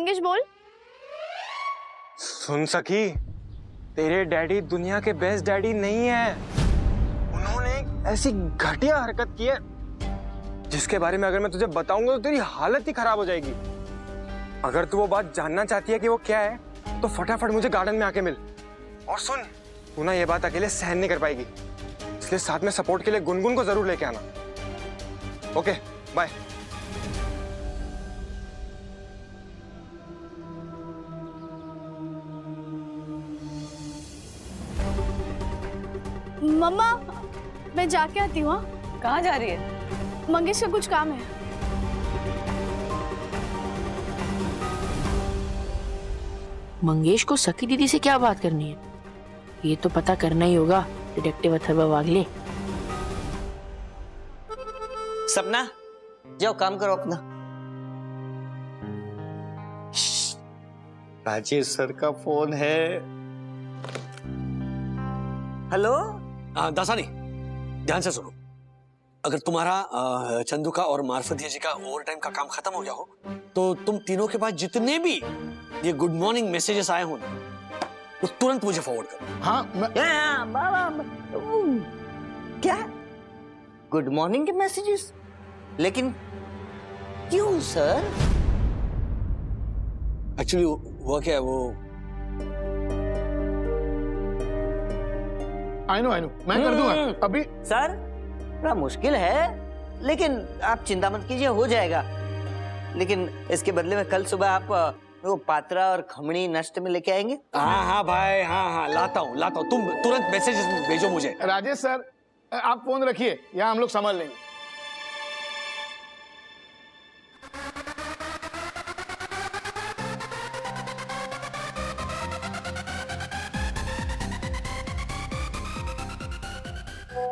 मंगेश बोल। सुन सखी, तेरे डैडी दुनिया के बेस्ट डैडी नहीं है। उन्होंने ऐसी घटिया हरकत की है जिसके बारे में अगर मैं तुझे बताऊंगा तो तेरी हालत ही खराब हो जाएगी। अगर तू वो बात जानना चाहती है कि वो क्या है तो फटाफट मुझे गार्डन में आके मिल। और सुन, तू ना ये बात अकेले सहन नहीं कर पाएगी, इसलिए साथ में सपोर्ट के लिए गुनगुन को जरूर लेके आना। Okay bye. मम्मा, मैं जाके आती हूँ। कहाँ जा रही है? मंगेश का कुछ काम है। मंगेश को सखी दीदी से क्या बात करनी है ये तो पता करना ही होगा। डिटेक्टिव अथर्व वागले। सपना, जाओ काम करो अपना। राजेश सर का फोन है। हेलो दासानी, ध्यान से सुनो। अगर तुम्हारा चंदू का और मार्फतिया जी का ओवर टाइम का काम खत्म हो गया हो तो तुम तीनों के पास जितने भी ये गुड मॉर्निंग मैसेजेस आए हों तो तुरंत मुझे फॉरवर्ड करो। हाँ, क्या गुड मॉर्निंग के मैसेजेस? लेकिन क्यों सर? एक्चुअली हुआ क्या है वो आई नो मैं कर दूंगा अभी। सर बड़ा मुश्किल है लेकिन आप चिंता मत कीजिए, हो जाएगा। लेकिन इसके बदले में कल सुबह आप वो पात्रा और खमणी नाश्ते में लेके आएंगे। हाँ भाई, हाँ लाता हूँ। तुम तुरंत मैसेजेस भेजो मुझे। राजेश सर आप फोन रखिए, यहाँ हम लोग संभाल लेंगे।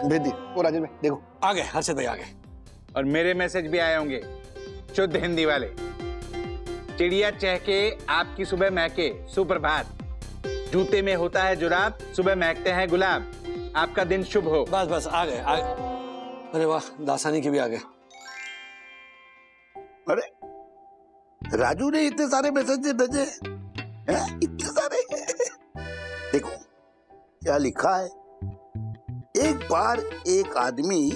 भेज दी वो राजेश भाई, देखो आ गए। हर्षित भाई आ गए। और मेरे मैसेज भी आए होंगे शुद्ध हिंदी वाले। चिड़िया चहके आपकी सुबह महके सुप्रभात, जूते में होता है जुराब, सुबह महकते हैं गुलाब, आपका दिन शुभ हो। बस आ गए। अरे वाह, दासानी के भी आ गए। अरे राजू ने इतने सारे मैसेज भेजे, इतने सारे। देखो क्या लिखा है। एक बार एक आदमी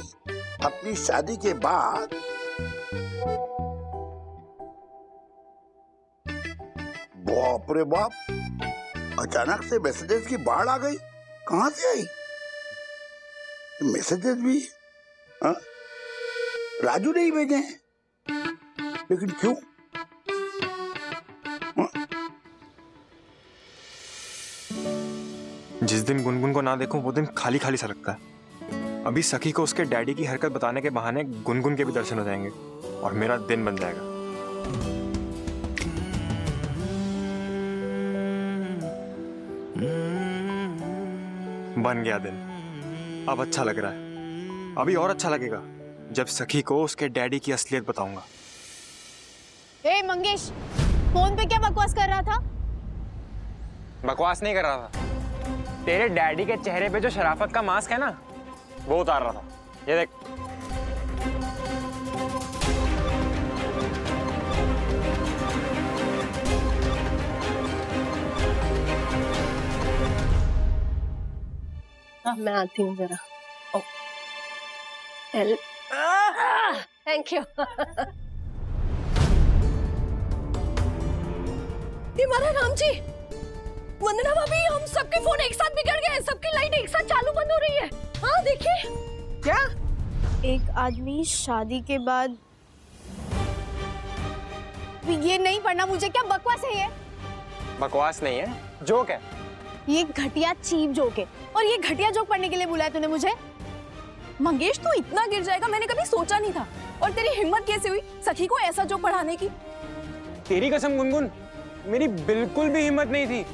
अपनी शादी के बाद बाप रे बाप, अचानक से मैसेजेस की बाढ़ आ गई। कहां से आई? मैसेजेस भी हा? राजू ने ही भेजे हैं, लेकिन क्यों? हा? जिस दिन गुनगुन को ना देखूं वो दिन खाली खाली सा लगता है। अभी सखी को उसके डैडी की हरकत बताने के बहाने गुनगुन के भी दर्शन हो जाएंगे और मेरा दिन बन जाएगा। बन गया दिन। अब अच्छा लग रहा है। अभी और अच्छा लगेगा जब सखी को उसके डैडी की असलियत बताऊंगा। हे मंगेश, फोन पे क्या बकवास कर रहा था? बकवास नहीं कर रहा था, तेरे डैडी के चेहरे पे जो शराफत का मास्क है ना वो उतार रहा था। ये देख। मैं आती हूँ जरा। Thank you. ये मारा राम जी, वंदना भाभी, हम सबके फोन एक साथ बिगड़ गए, सबकी लाइट एक साथ चालू बंद हो रही है। हाँ देखिए। क्या? एक आदमी शादी के बाद। ये नहीं पढ़ना मुझे। क्या बकवास है ये? बकवास नहीं है, जोक है। ये घटिया चीप जोक है। और ये घटिया जोक पढ़ने के लिए बुलाया तूने मुझे? मंगेश तू इतना गिर जाएगा मैंने कभी सोचा नहीं था। और तेरी हिम्मत कैसे हुई सखी को ऐसा जोक पढ़ाने की? तेरी कसम गुनगुन, मेरी बिल्कुल भी हिम्मत नहीं थी,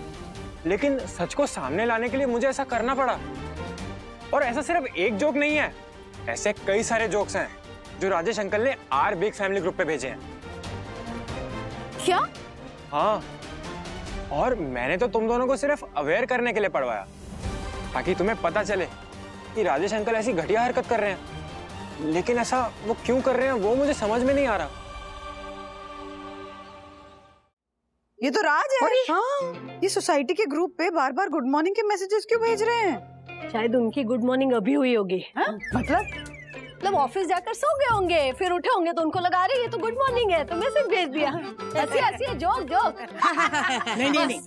लेकिन सच को सामने लाने के लिए मुझे ऐसा करना पड़ा। और ऐसा सिर्फ एक जोक नहीं है, ऐसे कई सारे जोक्स हैं जो राजेश अंकल ने आर बिग फैमिली ग्रुप पे भेजे हैं। क्या? हाँ, और मैंने तो तुम दोनों को सिर्फ अवेयर करने के लिए पढ़वाया ताकि तुम्हें पता चले कि राजेश अंकल ऐसी घटिया हरकत कर रहे हैं। लेकिन ऐसा वो क्यों कर रहे हैं वो मुझे समझ में नहीं आ रहा। ये तो राज है। हाँ, ये सोसाइटी के ग्रुप पे बार बार गुड मॉर्निंग के मैसेजेस क्यों भेज रहे हैं? शायद उनकी गुड मॉर्निंग अभी हुई होगी। मतलब ऑफिस जाकर सो गए होंगे, फिर उठे होंगे तो उनको लगा रही है तो गुड मॉर्निंग है तो मैसेज भेज दिया। ऐसी ऐसी है, जोक। नहीं नहीं नहीं,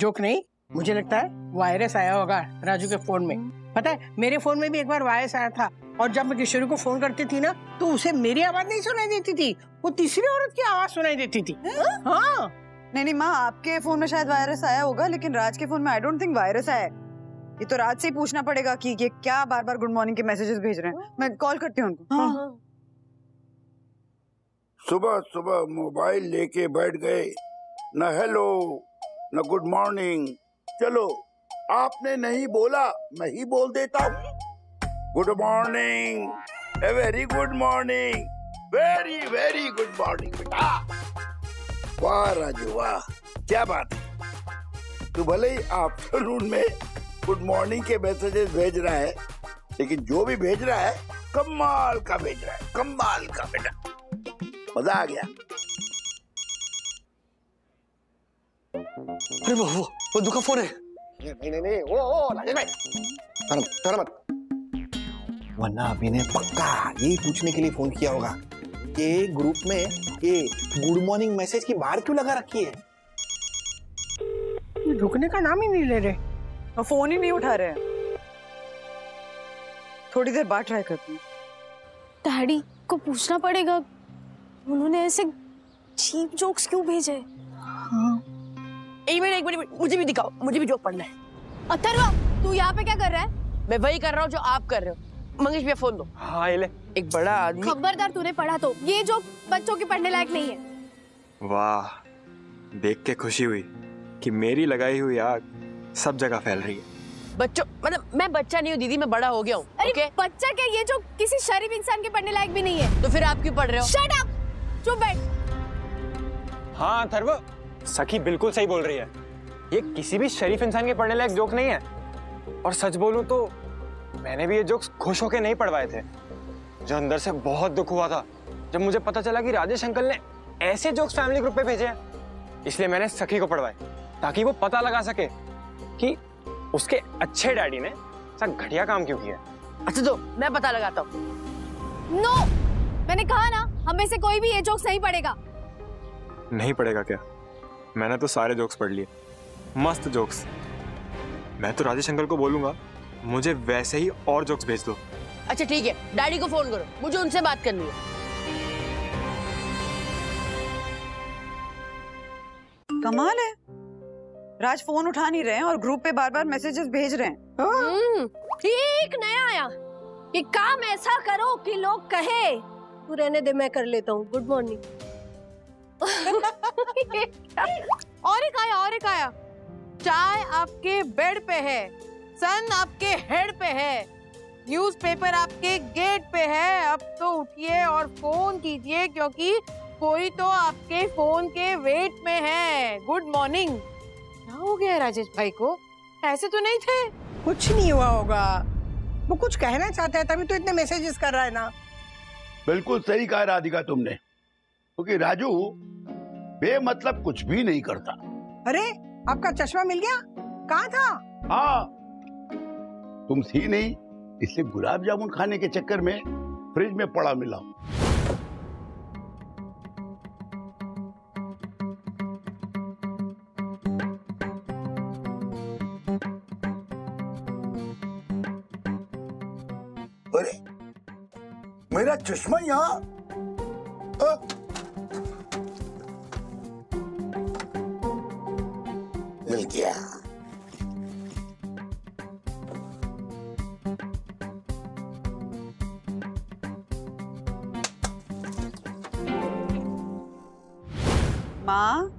जोक नहीं, मुझे लगता है वायरस आया होगा राजू के फोन में। पता है मेरे फोन में भी एक बार वायरस आया था, और जब मैं किशोरी को फोन करती थी ना तो उसे मेरी आवाज नहीं सुनाई देती थी, वो तीसरी औरत की आवाज सुनाई देती थी। हाँ। नहीं नहीं माँ, आपके फोन में शायद वायरस आया होगा, लेकिन राज के फोन में आई डोंट थिंक वायरस आया। ये तो राज से ही पूछना पड़ेगा कि ये क्या बार बार गुड मॉर्निंग के मैसेजेस भेज रहे हैं। मैं कॉल करती हूँ उनको। हाँ। सुबह सुबह मोबाइल लेके बैठ गए, न हेलो न गुड मॉर्निंग। चलो आपने नहीं बोला, मैं ही बोल देता हूँ। Good morning, a very good morning, very very good morning बेटा। वाह राजू वाह, क्या बात है। तू भले ही आफ्टरनून में गुड मॉर्निंग के मैसेजेस भेज रहा है, लेकिन जो भी भेज रहा है कमाल का भेज रहा है, कमाल का बेटा, मजा आ गया। अरे वो दुका फोन है। नहीं नहीं नहीं, ओ राजेश भाई डर मत, वरना अभी ने पक्का यही पूछने के लिए फोन किया होगा कि ग्रुप में ये गुड मॉर्निंग मैसेज की बार क्यों लगा रखी है। ये रुकने का नाम ही नहीं ले रहे और फोन ही नहीं उठा रहे हैं। थोड़ी देर बाद ट्राई करती हूँ। डैडी को पूछना पड़ेगा उन्होंने ऐसे चीप जोक्स क्यों भेजे। हाँ। एक मिनट, मुझे भी दिखाओ, मुझे भी जोक पढ़ना है। अथर्व तू यहाँ पे क्या कर रहा है? मैं वही कर रहा हूँ जो आप कर रहे हो। मंगेश भैया फोन दो। हाँ ले, एक बड़ा आदमी। खबरदार, तूने पढ़ा तो ये जोक बच्चों के पढ़ने लायक नहीं है। वाह, देख के खुशी हुई कि मेरी लगाई हुई आग सब जगह फैल रही है। बच्चों मतलब मैं बच्चा नहीं हूँ दीदी, मैं बड़ा हो गया हूँ। अरे बच्चा क्या, ये जोक किसी शरीफ इंसान के पढ़ने लायक भी नहीं है। तो फिर आप क्यों पढ़ रहे हो? शट अप, चुप बैठ। हाँ अथर्व, सखी बिल्कुल सही बोल रही है, ये किसी भी शरीफ इंसान के पढ़ने लायक जोक नहीं है। और सच बोलूं तो मैंने भी ये जोक्स खुश होके नहीं पढ़वाए थे। जो अंदर से बहुत दुख हुआ था जब मुझे पता चला कि राजेश अंकल ने ऐसे जोक्स फैमिली ग्रुप पे भेजे हैं, इसलिए मैंने सखी को पढ़वाए ताकि वो पता लगा सके कि उसके अच्छे डैडी ने सब घटिया काम क्यों किया। अच्छा तो मैं पता लगाता हूँ। नो, मैंने कहा ना हमें से कोई भी ये जोक्स नहीं पढ़ेगा। नहीं पढ़ेगा क्या? मैंने तो सारे जोक्स पढ़ लिए, मस्त जोक्स। मैं तो राजेश अंकल को बोलूंगा मुझे वैसे ही और जोक्स भेज दो। अच्छा ठीक है, डैडी को फोन करो, मुझे उनसे बात करनी है। कमाल है, राज फोन उठा नहीं रहे हैं और ग्रुप पे बार बार मैसेजेस भेज रहे हैं। ठीक नया आया कि काम ऐसा करो कि लोग कहे। तू रहने दे, मैं कर लेता हूँ। Good morning. और एक आया। चाय आपके बेड पे है, सन आपके हेड पे है, न्यूज़पेपर आपके गेट पे है। अब तो उठिए और फोन कीजिए क्योंकि कोई तो आपके फोन के वेट में है। Good morning. क्या हो गया राजेश भाई को? ऐसे तो नहीं थे। कुछ नहीं हुआ होगा, वो कुछ कहना चाहता है तभी तो इतने मैसेजेस कर रहा है ना। बिल्कुल सही कहा राधिका तुमने, क्योंकि राजू बेमतलब कुछ भी नहीं करता। अरे आपका चश्मा मिल गया? कहाँ था? हाँ, तुम थी नहीं इसलिए गुलाब जामुन खाने के चक्कर में फ्रिज में पड़ा मिला। अरे मेरा चश्मा यहाँ। माँ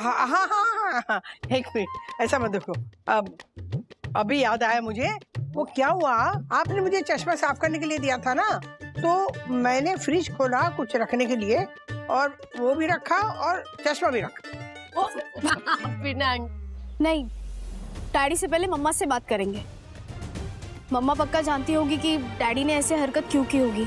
हाँ, एक मिनट, ऐसा मत देखो। अभी याद आया मुझे, वो क्या हुआ, आपने मुझे चश्मा साफ करने के लिए दिया था ना, तो मैंने फ्रिज खोला कुछ रखने के लिए और वो भी रखा और चश्मा भी रखा। नहीं, डैडी से पहले मम्मा से बात करेंगे। मम्मा पक्का जानती होगी कि डैडी ने ऐसे हरकत क्यों की होगी।